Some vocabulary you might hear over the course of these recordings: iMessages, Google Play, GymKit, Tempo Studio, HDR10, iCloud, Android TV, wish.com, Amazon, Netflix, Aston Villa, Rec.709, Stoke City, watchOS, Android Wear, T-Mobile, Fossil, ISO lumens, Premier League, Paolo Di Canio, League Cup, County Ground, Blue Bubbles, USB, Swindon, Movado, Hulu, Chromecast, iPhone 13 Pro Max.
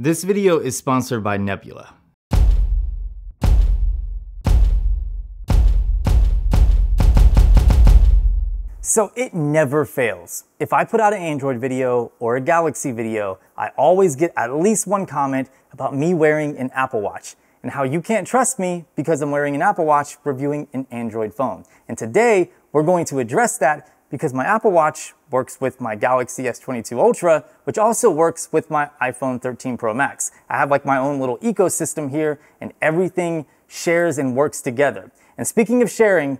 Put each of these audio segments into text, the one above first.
This video is sponsored by Nebula. So it never fails. If I put out an Android video or a Galaxy video, I always get at least one comment about me wearing an Apple Watch and how you can't trust me because I'm wearing an Apple Watch reviewing an Android phone. And today we're going to address that because my Apple Watch works with my Galaxy S22 Ultra, which also works with my iPhone 13 Pro Max. I have like my own little ecosystem here and everything shares and works together. And speaking of sharing,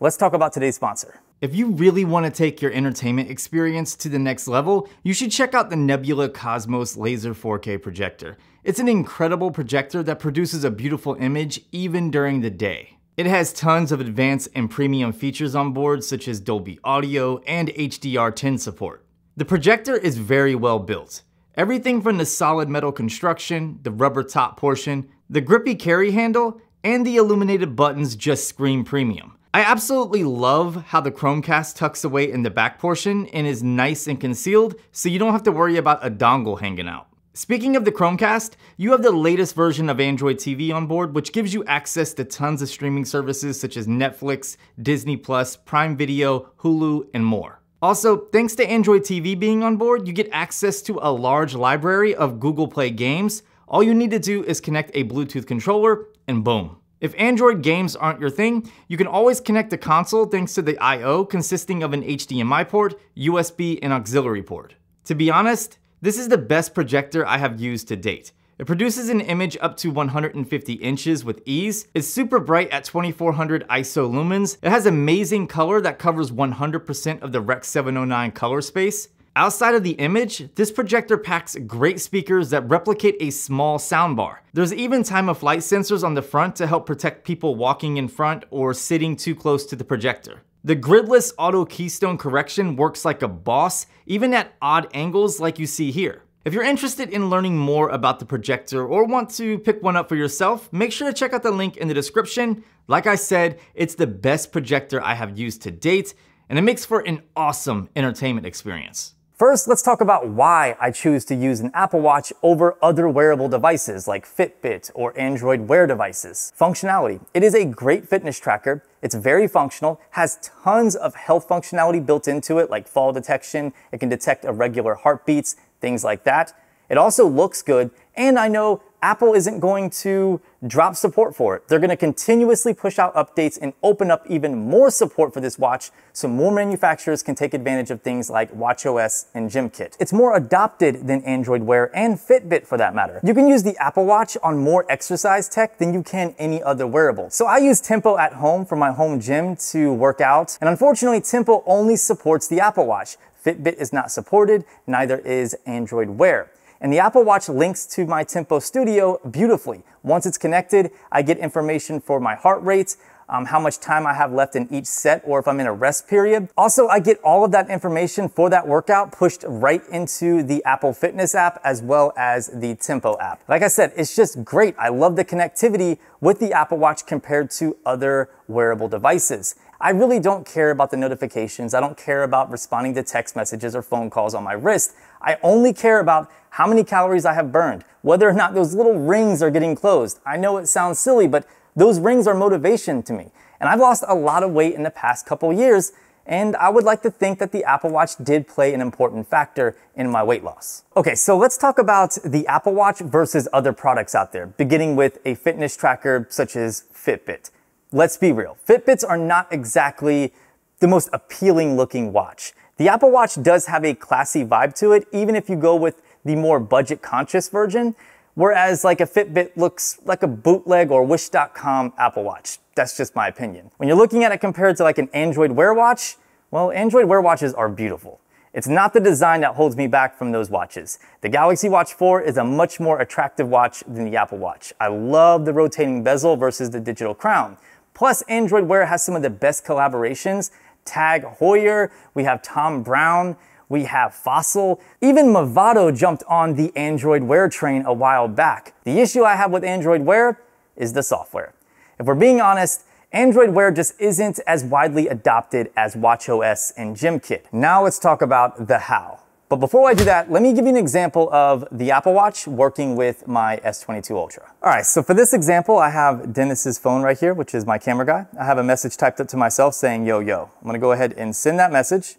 let's talk about today's sponsor. If you really want to take your entertainment experience to the next level, you should check out the Nebula Cosmos Laser 4K Projector. It's an incredible projector that produces a beautiful image even during the day. It has tons of advanced and premium features on board, such as Dolby Audio and HDR10 support. The projector is very well built. Everything from the solid metal construction, the rubber top portion, the grippy carry handle, and the illuminated buttons just scream premium. I absolutely love how the Chromecast tucks away in the back portion and is nice and concealed, so you don't have to worry about a dongle hanging out. Speaking of the Chromecast, you have the latest version of Android TV on board, which gives you access to tons of streaming services such as Netflix, Disney+, Prime Video, Hulu, and more. Also, thanks to Android TV being on board, you get access to a large library of Google Play games. All you need to do is connect a Bluetooth controller, and boom. If Android games aren't your thing, you can always connect the console thanks to the I/O consisting of an HDMI port, USB, and auxiliary port. To be honest, this is the best projector I have used to date. It produces an image up to 150 inches with ease. It's super bright at 2400 ISO lumens. It has amazing color that covers 100% of the Rec.709 color space. Outside of the image, this projector packs great speakers that replicate a small soundbar. There's even time-of-flight sensors on the front to help protect people walking in front or sitting too close to the projector. The gridless auto keystone correction works like a boss, even at odd angles like you see here. If you're interested in learning more about the projector or want to pick one up for yourself, make sure to check out the link in the description. Like I said, it's the best projector I have used to date, and it makes for an awesome entertainment experience. First, let's talk about why I choose to use an Apple Watch over other wearable devices like Fitbit or Android Wear devices. Functionality. It is a great fitness tracker. It's very functional, has tons of health functionality built into it, like fall detection. It can detect irregular heartbeats, things like that. It also looks good, and I know Apple isn't going to drop support for it. They're going to continuously push out updates and open up even more support for this watch so more manufacturers can take advantage of things like watchOS and GymKit. It's more adopted than Android Wear and Fitbit for that matter. You can use the Apple Watch on more exercise tech than you can any other wearable. So I use Tempo at home for my home gym to work out, and unfortunately Tempo only supports the Apple Watch. Fitbit is not supported, neither is Android Wear. And the Apple Watch links to my Tempo Studio beautifully. Once it's connected, I get information for my heart rate, how much time I have left in each set, or if I'm in a rest period. Also, I get all of that information for that workout pushed right into the Apple Fitness app as well as the Tempo app. Like I said, it's just great. I love the connectivity with the Apple Watch compared to other wearable devices. I really don't care about the notifications. I don't care about responding to text messages or phone calls on my wrist. I only care about how many calories I have burned, whether or not those little rings are getting closed. I know it sounds silly, but those rings are motivation to me. And I've lost a lot of weight in the past couple years, and I would like to think that the Apple Watch did play an important factor in my weight loss. Okay, so let's talk about the Apple Watch versus other products out there, beginning with a fitness tracker such as Fitbit. Let's be real, Fitbits are not exactly the most appealing looking watch. The Apple Watch does have a classy vibe to it, even if you go with the more budget conscious version, whereas like a Fitbit looks like a bootleg or wish.com Apple Watch. That's just my opinion. When you're looking at it compared to like an Android Wear watch, well, Android Wear watches are beautiful. It's not the design that holds me back from those watches. The Galaxy Watch 4 is a much more attractive watch than the Apple Watch. I love the rotating bezel versus the digital crown. Plus, Android Wear has some of the best collaborations. Tag Heuer, we have Tom Brown, we have Fossil. Even Movado jumped on the Android Wear train a while back. The issue I have with Android Wear is the software. If we're being honest, Android Wear just isn't as widely adopted as watchOS and GymKit. Now let's talk about the how. But before I do that, let me give you an example of the Apple Watch working with my S22 Ultra. All right, so for this example, I have Dennis's phone right here, which is my camera guy. I have a message typed up to myself saying, yo, yo. I'm gonna go ahead and send that message.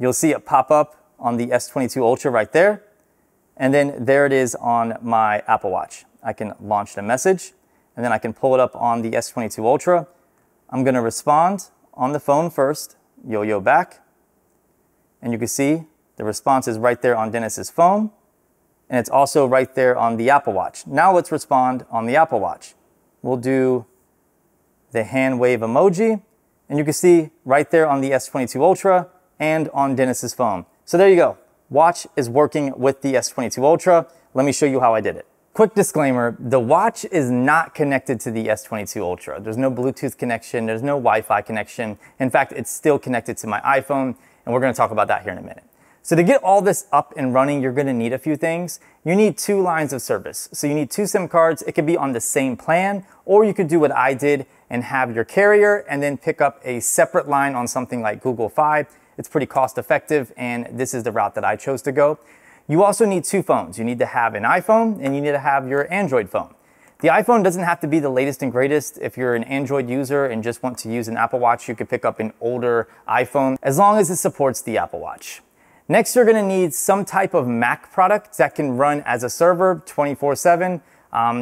You'll see it pop up on the S22 Ultra right there. And then there it is on my Apple Watch. I can launch the message and then I can pull it up on the S22 Ultra. I'm gonna respond on the phone first, yo, yo back. And you can see the response is right there on Dennis's phone. And it's also right there on the Apple Watch. Now let's respond on the Apple Watch. We'll do the hand wave emoji. And you can see right there on the S22 Ultra and on Dennis's phone. So there you go. Watch is working with the S22 Ultra. Let me show you how I did it. Quick disclaimer, the watch is not connected to the S22 Ultra. There's no Bluetooth connection, there's no Wi-Fi connection. In fact, it's still connected to my iPhone, and we're gonna talk about that here in a minute. So to get all this up and running, you're gonna need a few things. You need 2 lines of service. So you need 2 SIM cards, it could be on the same plan, or you could do what I did and have your carrier and then pick up a separate line on something like Google Fi. It's pretty cost effective, and this is the route that I chose to go. You also need 2 phones. You need to have an iPhone and you need to have your Android phone. The iPhone doesn't have to be the latest and greatest. If you're an Android user and just want to use an Apple Watch, you could pick up an older iPhone as long as it supports the Apple Watch. Next, you're gonna need some type of Mac product that can run as a server 24/7.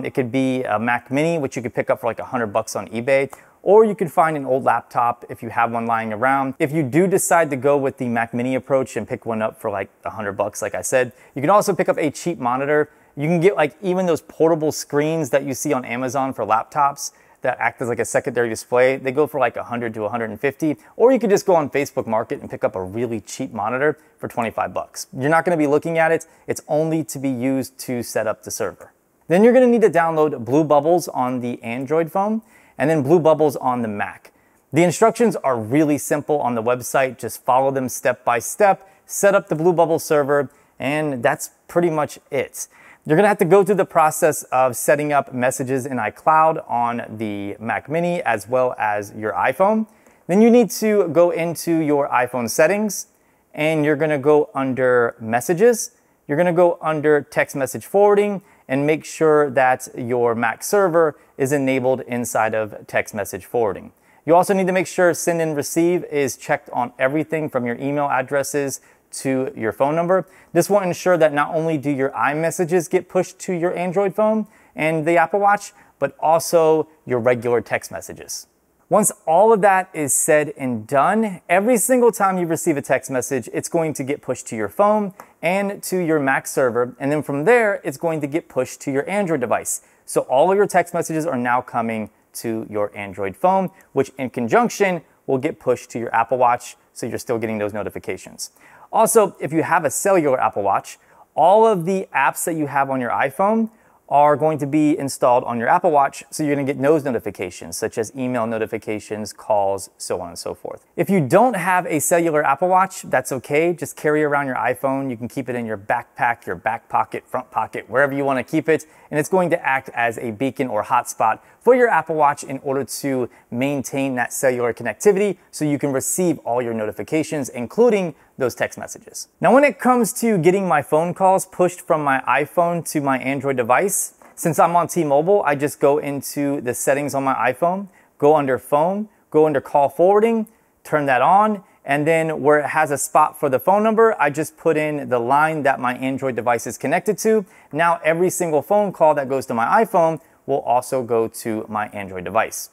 It could be a Mac Mini, which you could pick up for like $100 on eBay, or you can find an old laptop if you have one lying around. If you do decide to go with the Mac Mini approach and pick one up for like $100, like I said, you can also pick up a cheap monitor. You can get like even those portable screens that you see on Amazon for laptops that act as like a secondary display. They go for like $100 to $150, or you could just go on Facebook Market and pick up a really cheap monitor for $25. You're not gonna be looking at it. It's only to be used to set up the server. Then you're gonna need to download Blue Bubbles on the Android phone, and then Blue Bubbles on the Mac. The instructions are really simple on the website. Just follow them step by step, set up the Blue Bubble server, and that's pretty much it. You're gonna have to go through the process of setting up Messages in iCloud on the Mac Mini as well as your iPhone. Then you need to go into your iPhone settings and you're gonna go under Messages. You're gonna go under Text Message Forwarding and make sure that your Mac server is enabled inside of text message forwarding. You also need to make sure send and receive is checked on everything from your email addresses to your phone number. This will ensure that not only do your iMessages get pushed to your Android phone and the Apple Watch, but also your regular text messages. Once all of that is said and done, every single time you receive a text message, it's going to get pushed to your phone and to your Mac server. And then from there, it's going to get pushed to your Android device. So all of your text messages are now coming to your Android phone, which in conjunction will get pushed to your Apple Watch. So you're still getting those notifications. Also, if you have a cellular Apple Watch, all of the apps that you have on your iPhone are going to be installed on your Apple Watch, so you're gonna get those notifications, such as email notifications, calls, so on and so forth. If you don't have a cellular Apple Watch, that's okay. Just carry around your iPhone. You can keep it in your backpack, your back pocket, front pocket, wherever you wanna keep it, and it's going to act as a beacon or hotspot for your Apple Watch in order to maintain that cellular connectivity so you can receive all your notifications, including those text messages. Now, when it comes to getting my phone calls pushed from my iPhone to my Android device, since I'm on T-Mobile, I just go into the settings on my iPhone, go under phone, go under call forwarding, turn that on, and then where it has a spot for the phone number, I just put in the line that my Android device is connected to. Now, every single phone call that goes to my iPhone will also go to my Android device.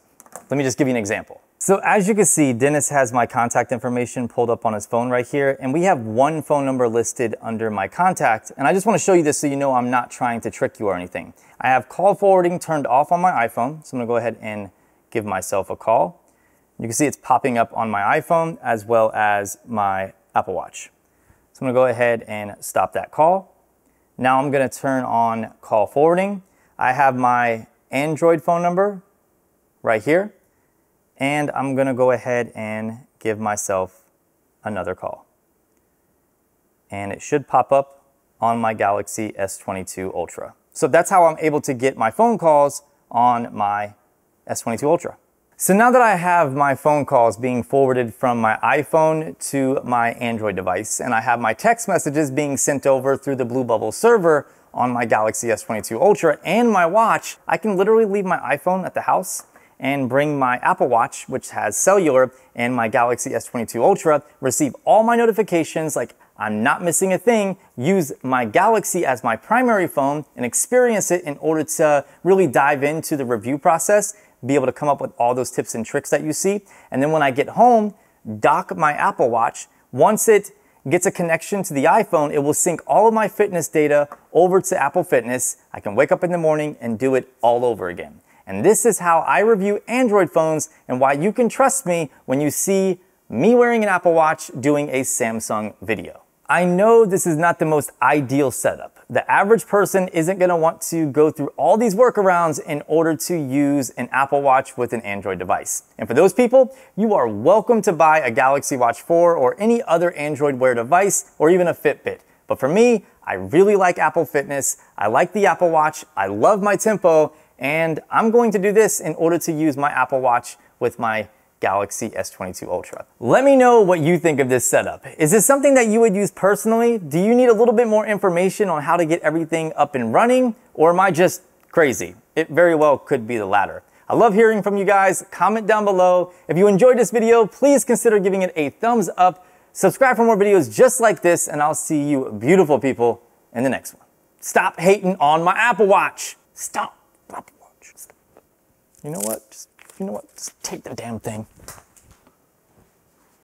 Let me just give you an example. So as you can see, Dennis has my contact information pulled up on his phone right here, and we have one phone number listed under my contact. And I just wanna show you this so you know I'm not trying to trick you or anything. I have call forwarding turned off on my iPhone, so I'm gonna go ahead and give myself a call. You can see it's popping up on my iPhone as well as my Apple Watch. So I'm gonna go ahead and stop that call. Now I'm gonna turn on call forwarding. I have my Android phone number right here, and I'm gonna go ahead and give myself another call. And it should pop up on my Galaxy S22 Ultra. So that's how I'm able to get my phone calls on my S22 Ultra. So now that I have my phone calls being forwarded from my iPhone to my Android device, and I have my text messages being sent over through the Blue Bubble server on my Galaxy S22 Ultra and my watch, I can literally leave my iPhone at the house and bring my Apple Watch, which has cellular, and my Galaxy S22 Ultra, receive all my notifications like I'm not missing a thing, use my Galaxy as my primary phone and experience it in order to really dive into the review process, be able to come up with all those tips and tricks that you see. And then when I get home, dock my Apple Watch. Once it gets a connection to the iPhone, it will sync all of my fitness data over to Apple Fitness. I can wake up in the morning and do it all over again. And this is how I review Android phones and why you can trust me when you see me wearing an Apple Watch doing a Samsung video. I know this is not the most ideal setup. The average person isn't gonna want to go through all these workarounds in order to use an Apple Watch with an Android device. And for those people, you are welcome to buy a Galaxy Watch 4 or any other Android Wear device or even a Fitbit. But for me, I really like Apple Fitness. I like the Apple Watch. I love my Tempo, and I'm going to do this in order to use my Apple Watch with my Galaxy S22 Ultra. Let me know what you think of this setup. Is this something that you would use personally? Do you need a little bit more information on how to get everything up and running? Or am I just crazy? It very well could be the latter. I love hearing from you guys. Comment down below. If you enjoyed this video, please consider giving it a thumbs up. Subscribe for more videos just like this, and I'll see you beautiful people in the next one. Stop hating on my Apple Watch. Stop. Apple Watch. Stop. You know what? Just take the damn thing.